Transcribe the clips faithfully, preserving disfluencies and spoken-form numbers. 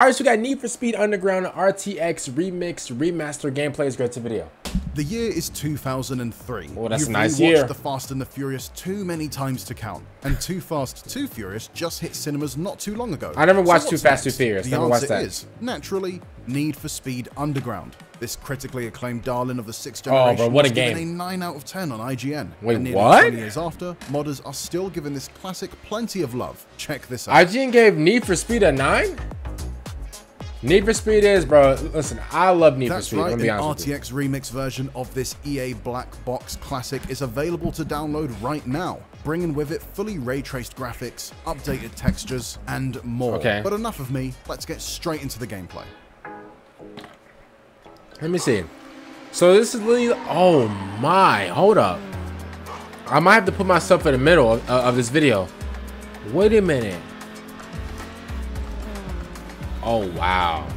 Alright, so we got Need for Speed Underground, R T X Remix, Remaster Gameplay. Let's go to the video. The year is two thousand three. Oh, that's You've a nice year. You've watched The Fast and the Furious too many times to count, and Too Fast, Too Furious just hit cinemas not too long ago. I never watched so Too Fast, next? Too Furious. The never answer watched that. Is, naturally, Need for Speed Underground. This critically acclaimed darling of the sixth generation oh, bro, what a was game. Given a nine out of ten on I G N. Wait, and nearly what? twenty years after, modders are still giving this classic plenty of love. Check this out. I G N gave Need for Speed a nine? Need for Speed is, bro, listen, I love Need That's for Speed, right, let me be honest with you. R T X Remix version of this E A Black Box classic is available to download right now, bringing with it fully ray-traced graphics, updated textures, and more. Okay. But enough of me, let's get straight into the gameplay. Let me see. So this is literally, oh my, hold up. I might have to put myself in the middle of, uh, of this video. Wait a minute. Oh wow.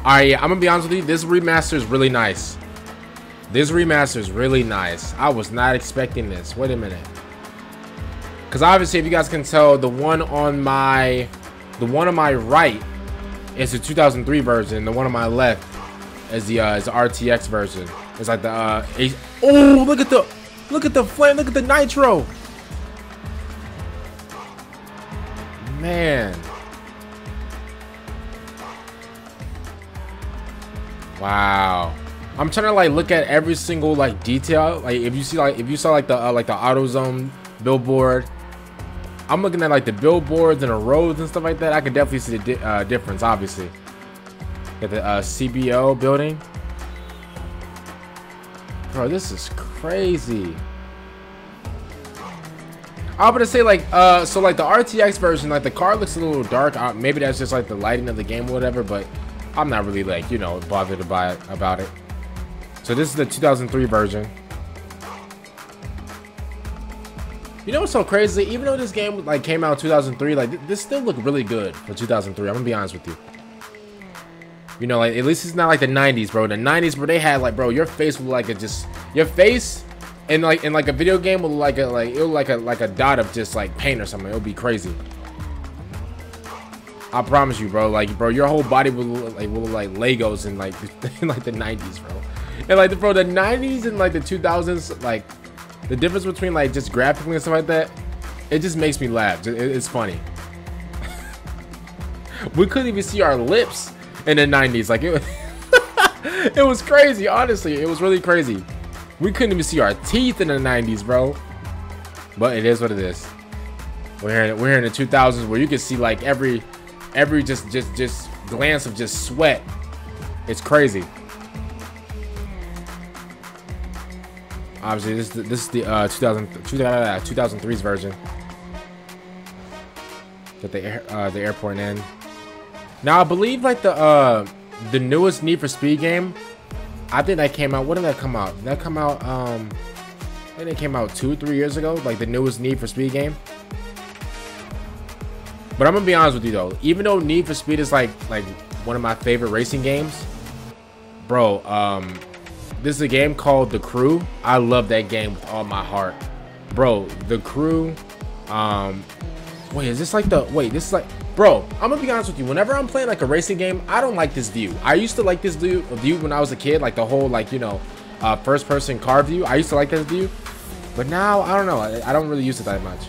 Alright, yeah, I'm gonna be honest with you, this remaster is really nice. This remaster is really nice. I was not expecting this. Wait a minute. Cause obviously, if you guys can tell, the one on my the one on my right is the two thousand three version, the one on my left is the uh is the R T X version. It's like the uh oh look at the look at the flame, look at the nitro. Man. Wow, I'm trying to like look at every single like detail. Like if you see like if you saw like the uh, like the AutoZone billboard, I'm looking at like the billboards and the roads and stuff like that. I can definitely see the di uh, difference. Obviously, got the uh, C B O building. Bro, this is crazy. I'm gonna say like uh, so like the R T X version, like the car looks a little dark. Uh, maybe that's just like the lighting of the game or whatever, but. I'm not really like, you know, bothered about it, about it. So this is the two thousand three version. You know what's so crazy? Even though this game like came out in two thousand three, like th this still looked really good for two thousand three. I'm gonna be honest with you. You know, like at least it's not like the nineties, bro. The nineties, bro, they had like, bro, your face was like a just your face and like in like a video game with like a like it was like a like a dot of just like paint or something. It would be crazy. I promise you, bro. Like, bro, your whole body will look like, will look like Legos in like, in like the nineties, bro. And like, the, bro, the nineties and like the two thousands, like the difference between like just graphically and stuff like that, it just makes me laugh. It, it's funny. We couldn't even see our lips in the nineties. Like, it, it was crazy. Honestly, it was really crazy. We couldn't even see our teeth in the nineties, bro. But it is what it is. We're in, we're in the two thousands where you can see like every. Every just, just, just glance of just sweat. It's crazy. Obviously, this, this is the uh, two thousand, two thousand three's version. Got the air, uh, the airport in. Now I believe like the uh, the newest Need for Speed game. I think that came out. When did that come out? Did that come out? Um, I think it came out two, three years ago. Like the newest Need for Speed game. But I'm gonna be honest with you though, even though Need for Speed is like like one of my favorite racing games, bro, um, this is a game called The Crew. I love that game with all my heart, bro. The Crew, um, wait, is this like the wait? This is like, bro. I'm gonna be honest with you. Whenever I'm playing like a racing game, I don't like this view. I used to like this view view when I was a kid, like the whole like you know, uh, first person car view. I used to like this view, but now I don't know. I, I don't really use it that much.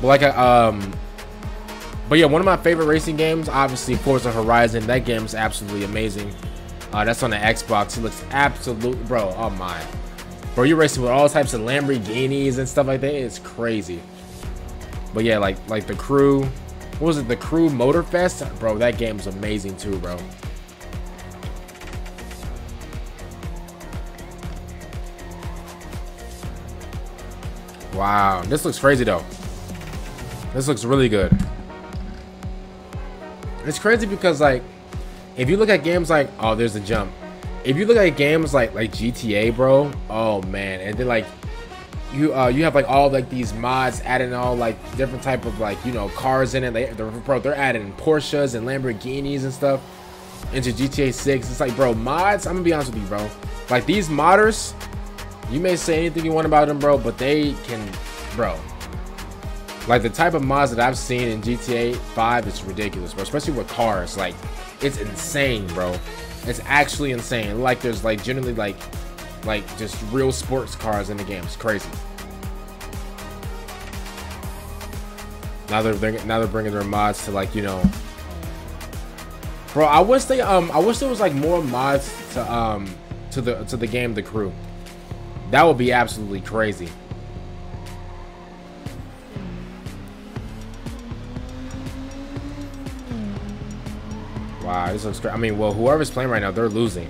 But like a, um, but yeah, one of my favorite racing games, obviously Forza Horizon. That game is absolutely amazing. Uh, that's on the Xbox. It looks absolute, bro. Oh my, bro, you're racing with all types of Lamborghinis and stuff like that. It's crazy. But yeah, like like the Crew. What was it? The Crew Motor Fest, bro. That game's amazing too, bro. Wow, this looks crazy though. This looks really good. It's crazy because like if you look at games like oh there's a jump. If you look at games like like G T A, bro, oh man, and then like you uh you have like all like these mods adding all like different type of like you know cars in it. They they're, bro, they're adding Porsches and Lamborghinis and stuff into G T A six. It's like, bro, mods, I'm gonna be honest with you, bro. Like these modders, you may say anything you want about them, bro, but they can, bro. Like the type of mods that I've seen in G T A five is ridiculous, bro. Especially with cars, like it's insane, bro. It's actually insane. Like there's like generally like like just real sports cars in the game. It's crazy. Now they're bringing, now they're bringing their mods to like, you know, bro. I wish they um I wish there was like more mods to um to the to the game The Crew. That would be absolutely crazy. Wow, this looks great. I mean, well, whoever's playing right now, they're losing.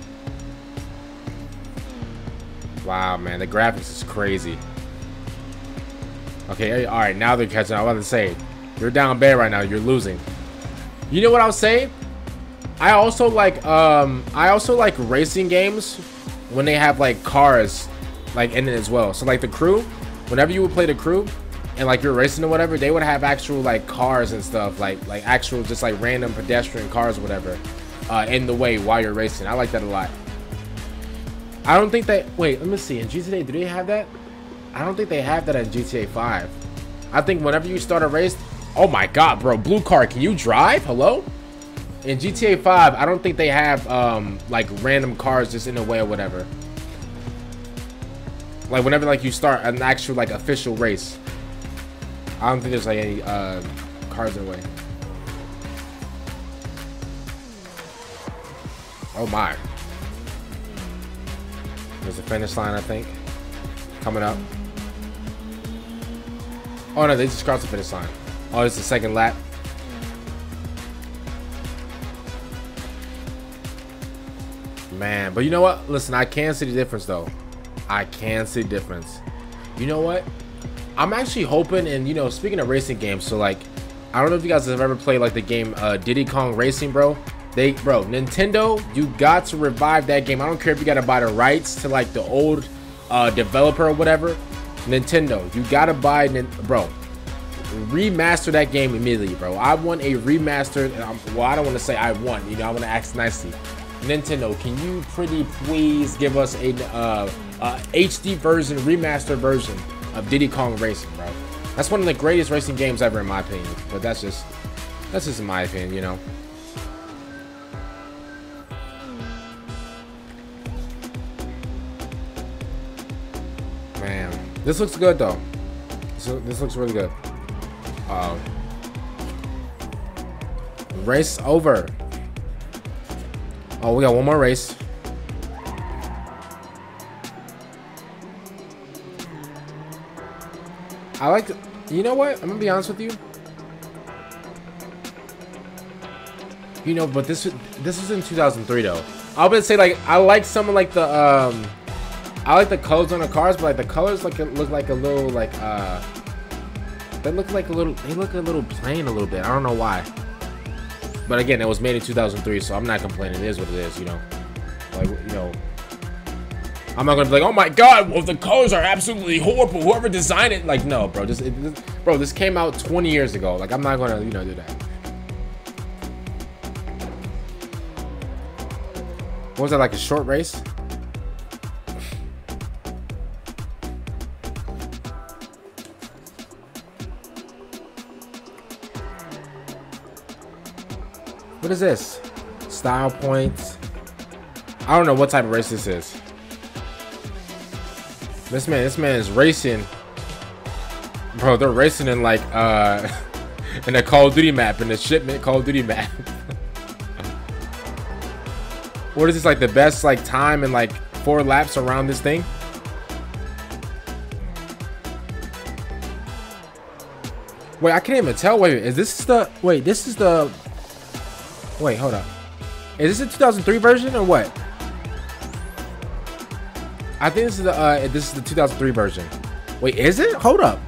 Wow, man, the graphics is crazy. Okay, all right, now they're catching. I was about to say, you're down bad right now. You're losing. You know what I'll say? I also like, um, I also like racing games when they have like cars, like in it as well. So like The Crew, whenever you would play The Crew, and like you're racing or whatever, they would have actual like cars and stuff, like like actual just like random pedestrian cars or whatever uh, in the way while you're racing. I like that a lot. I don't think they, wait, let me see, in G T A, do they have that? I don't think they have that in G T A five. I think whenever you start a race, oh my god, bro, blue car, can you drive? Hello? In G T A five, I don't think they have um, like random cars just in the way or whatever. Like whenever like you start an actual like official race. I don't think there's like any uh, cars in the way. Oh my. There's a finish line, I think. Coming up. Oh no, they just crossed the finish line. Oh, it's the second lap. Man, but you know what? Listen, I can see the difference though. I can see the difference. You know what? I'm actually hoping, and you know, speaking of racing games, so like, I don't know if you guys have ever played like the game uh, Diddy Kong Racing, bro. They, bro, Nintendo, you got to revive that game. I don't care if you got to buy the rights to like the old uh, developer or whatever. Nintendo, you got to buy, bro, remaster that game immediately, bro. I want a remaster. Well, I don't want to say I want, you know, I want to ask nicely. Nintendo, can you pretty please give us a uh, uh, H D version, remaster version of Diddy Kong Racing, bro? That's one of the greatest racing games ever in my opinion, but that's just that's just in my opinion, you know. Man, this looks good though. So this looks really good. Uh oh. Race over. Oh, we got one more race. I like to, you know what? I'm gonna be honest with you. You know, but this this was in two thousand three though. I would say like I like some of like the um, I like the colors on the cars, but like the colors like it look like a little like uh, they look like a little they look a little plain a little bit. I don't know why. But again, it was made in two thousand three, so I'm not complaining. It is what it is, you know. Like you know. I'm not gonna be like, oh my god, well, the colors are absolutely horrible. Whoever designed it, like, no, bro. Just, it, this, bro, this came out twenty years ago. Like, I'm not gonna, you know, do that. What was that, like a short race? What is this? Style points. I don't know what type of race this is. This man, this man is racing, bro. They're racing in like uh, in a Call of Duty map, in the shipment Call of Duty map. What is this, like the best like time in like four laps around this thing? Wait, I can't even tell. Wait, is this the? Wait, this is the. Wait, hold up. Is this a two thousand three version or what? I think this is the uh, this is the two thousand three version. Wait, is it? Hold up.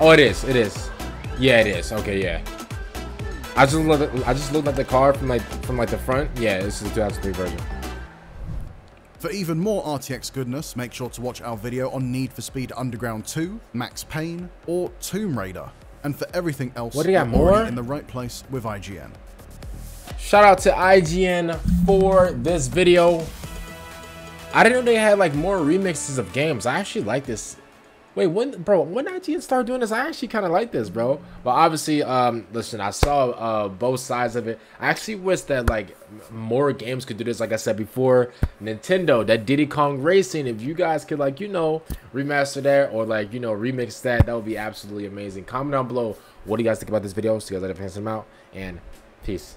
Oh, it is. It is. Yeah, it is. Okay, yeah. I just looked at, I just looked at the car from like from like the front. Yeah, this is the two thousand three version. For even more R T X goodness, make sure to watch our video on Need for Speed Underground two, Max Payne, or Tomb Raider. And for everything else, what do you got more? In the right place with I G N. Shout out to I G N for this video. I didn't know they had like more remixes of games. I actually like this Wait, when, bro, when I G N started doing this, I actually kind of like this, bro. But obviously, um, listen, I saw uh, both sides of it. I actually wish that, like, more games could do this. Like I said before, Nintendo, that Diddy Kong Racing, if you guys could, like, you know, remaster that or, like, you know, remix that, that would be absolutely amazing. Comment down below what do you guys think about this video. See you guys later. Peace out, and peace.